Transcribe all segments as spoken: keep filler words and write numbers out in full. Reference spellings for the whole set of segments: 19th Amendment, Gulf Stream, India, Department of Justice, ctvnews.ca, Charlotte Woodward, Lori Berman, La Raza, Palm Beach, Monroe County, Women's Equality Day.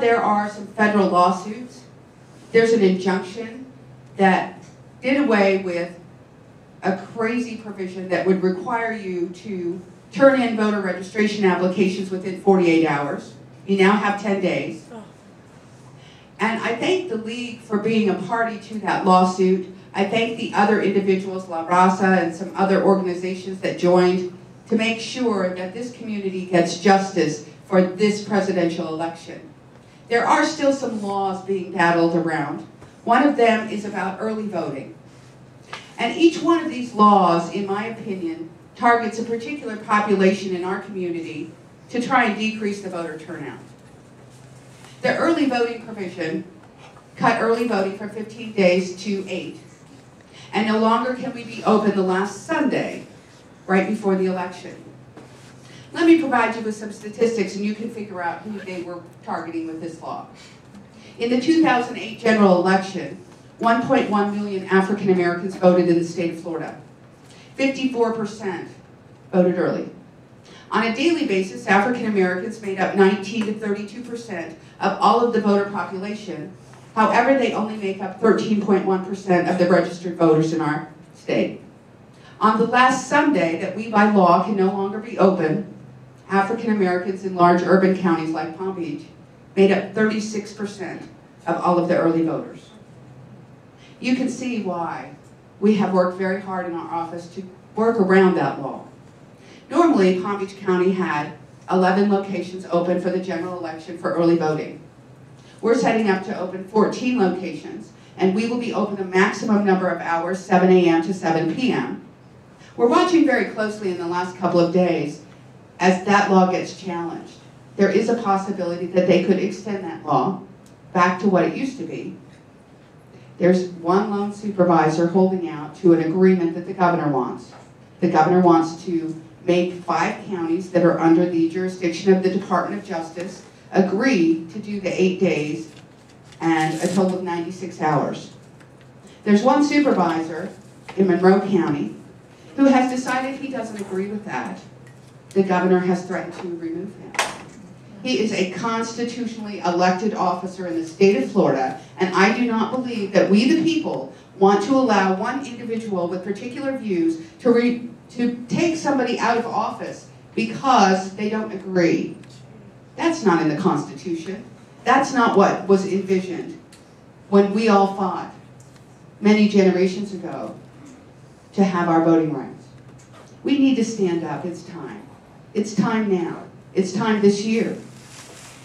now there are some federal lawsuits. There's an injunction that did away with a crazy provision that would require you to turn in voter registration applications within forty-eight hours. You now have ten days. And I thank the League for being a party to that lawsuit. I thank the other individuals, La Raza and some other organizations that joined to make sure that this community gets justice for this presidential election. There are still some laws being battled around. One of them is about early voting. And each one of these laws, in my opinion, targets a particular population in our community to try and decrease the voter turnout. The early voting provision cut early voting from fifteen days to eight. And no longer can we be open the last Sunday, right before the election. Let me provide you with some statistics and you can figure out who they were targeting with this law. In the two thousand eight general election, one point one million African Americans voted in the state of Florida. fifty-four percent voted early. On a daily basis, African Americans made up nineteen to thirty-two percent of all of the voter population. However, they only make up thirteen point one percent of the registered voters in our state. On the last Sunday that we by law can no longer be open, African Americans in large urban counties like Palm Beach made up thirty-six percent of all of the early voters. You can see why we have worked very hard in our office to work around that law. Normally, Palm Beach County had eleven locations open for the general election for early voting. We're setting up to open fourteen locations, and we will be open a maximum number of hours, seven A M to seven P M We're watching very closely in the last couple of days as that law gets challenged. There is a possibility that they could extend that law back to what it used to be. There's one lone supervisor holding out to an agreement that the governor wants. The governor wants to make five counties that are under the jurisdiction of the Department of Justice agree to do the eight days and a total of ninety-six hours. There's one supervisor in Monroe County who has decided he doesn't agree with that. The governor has threatened to remove him. He is a constitutionally elected officer in the state of Florida, and I do not believe that we the people want to allow one individual with particular views to re to take somebody out of office because they don't agree. That's not in the Constitution. That's not what was envisioned when we all fought many generations ago to have our voting rights. We need to stand up. It's time. It's time now. It's time this year.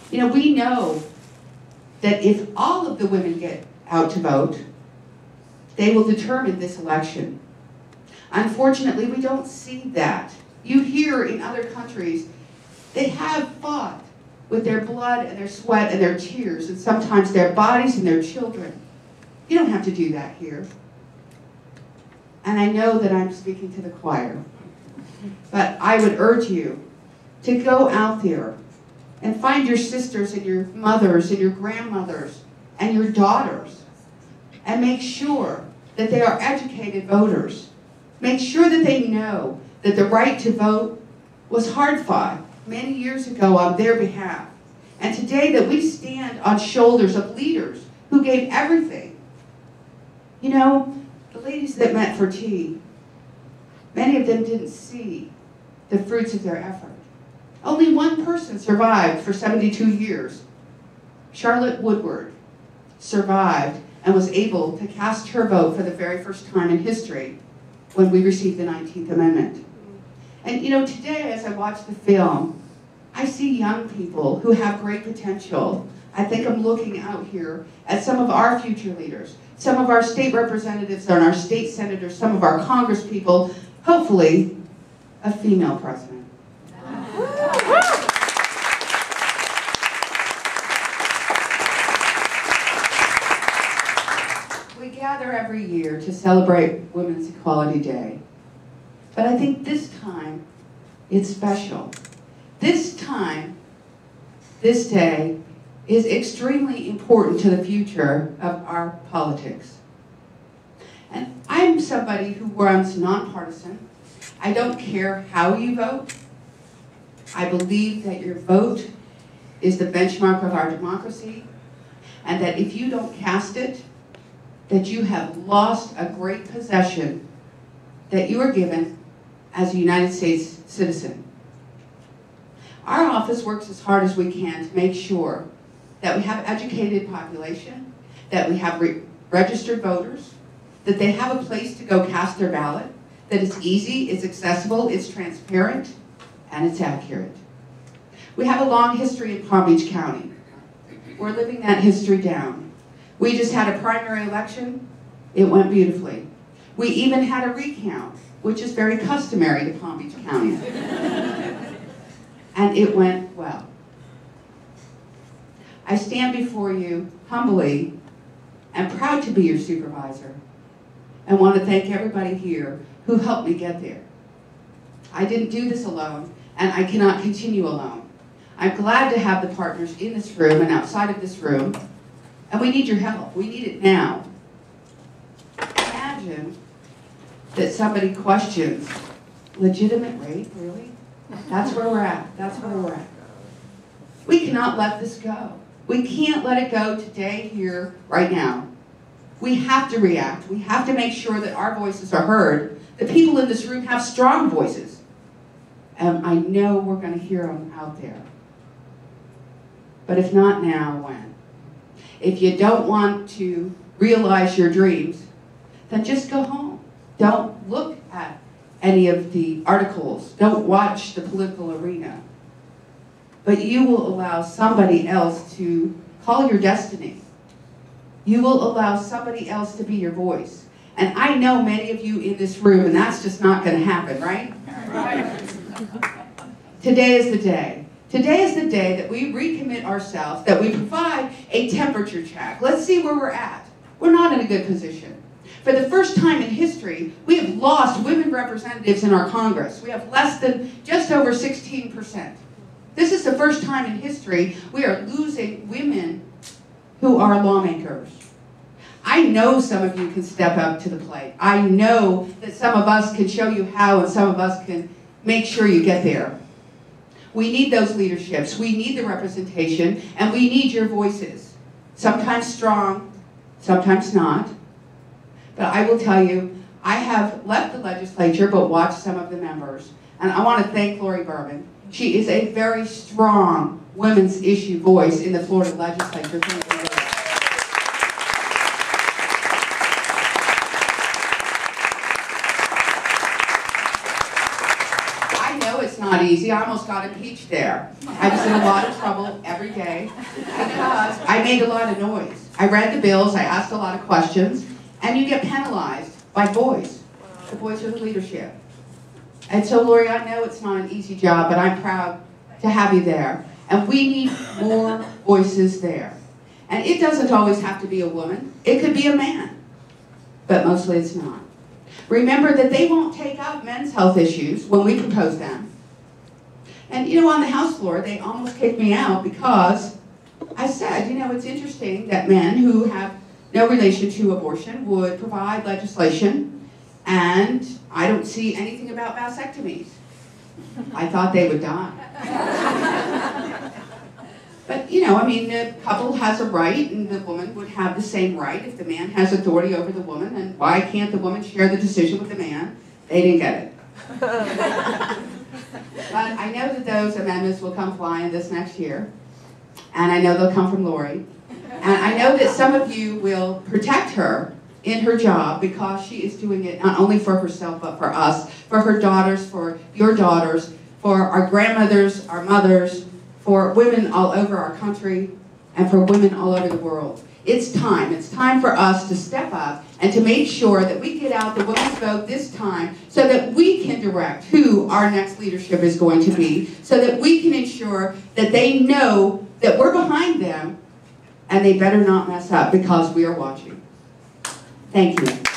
You know, we know that if all of the women get out to vote, they will determine this election. Unfortunately, we don't see that. You hear in other countries, they have fought with their blood and their sweat and their tears and sometimes their bodies and their children. You don't have to do that here. And I know that I'm speaking to the choir, but I would urge you to go out there and find your sisters and your mothers and your grandmothers and your daughters and make sure that they are educated voters. Make sure that they know that the right to vote was hard-fought many years ago on their behalf. And today that we stand on shoulders of leaders who gave everything. You know, the ladies that met for tea, many of them didn't see the fruits of their effort. Only one person survived for seventy-two years. Charlotte Woodward survived and was able to cast her vote for the very first time in history when we received the nineteenth amendment. And you know, today as I watch the film, I see young people who have great potential. I think I'm looking out here at some of our future leaders, some of our state representatives and our state senators, some of our Congress people, hopefully a female president. Every year to celebrate Women's Equality Day. But I think this time, it's special. This time, this day, is extremely important to the future of our politics. And I'm somebody who runs nonpartisan. I don't care how you vote. I believe that your vote is the benchmark of our democracy, and that if you don't cast it, that you have lost a great possession that you are given as a United States citizen. Our office works as hard as we can to make sure that we have educated population, that we have re registered voters, that they have a place to go cast their ballot, that it's easy, it's accessible, it's transparent, and it's accurate. We have a long history in Palm Beach County. We're living that history down. We just had a primary election. It went beautifully. We even had a recount, which is very customary to Palm Beach County. And it went well. I stand before you humbly and proud to be your supervisor, and want to thank everybody here who helped me get there. I didn't do this alone, and I cannot continue alone. I'm glad to have the partners in this room and outside of this room, and we need your help. We need it now. Imagine that somebody questions, legitimate rape, really? That's where we're at. That's where we're at. We cannot let this go. We can't let it go today, here, right now. We have to react. We have to make sure that our voices are heard. The people in this room have strong voices. And I know we're going to hear them out there. But if not now, when? If you don't want to realize your dreams, then just go home. Don't look at any of the articles. Don't watch the political arena. But you will allow somebody else to call your destiny. You will allow somebody else to be your voice. And I know many of you in this room, and that's just not going to happen, right? Right. Today is the day. Today is the day that we recommit ourselves, that we provide a temperature check. Let's see where we're at. We're not in a good position. For the first time in history, we have lost women representatives in our Congress. We have less than just over sixteen percent. This is the first time in history we are losing women who are lawmakers. I know some of you can step up to the plate. I know that some of us can show you how, and some of us can make sure you get there. We need those leaderships. We need the representation, and we need your voices. Sometimes strong, sometimes not. But I will tell you, I have left the legislature but watched some of the members. And I want to thank Lori Berman. She is a very strong women's issue voice in the Florida legislature. Easy. I almost got impeached there. I was in a lot of trouble every day because I made a lot of noise. I read the bills, I asked a lot of questions, and you get penalized by boys. The boys are the leadership. And so, Lori, I know it's not an easy job, but I'm proud to have you there. And we need more voices there. And it doesn't always have to be a woman. It could be a man. But mostly it's not. Remember that they won't take up men's health issues when we propose them. And, you know, on the House floor, they almost kicked me out because I said, you know, it's interesting that men who have no relation to abortion would provide legislation, and I don't see anything about vasectomies. I thought they would die. But, you know, I mean, the couple has a right, and the woman would have the same right. If the man has authority over the woman, then why can't the woman share the decision with the man? They didn't get it. But I know that those amendments will come flying this next year, and I know they'll come from Lori. And I know that some of you will protect her in her job because she is doing it not only for herself but for us, for her daughters, for your daughters, for our grandmothers, our mothers, for women all over our country, and for women all over the world. It's time. It's time for us to step up and to make sure that we get out the women's vote this time so that we can direct who our next leadership is going to be, so that we can ensure that they know that we're behind them and they better not mess up because we are watching. Thank you.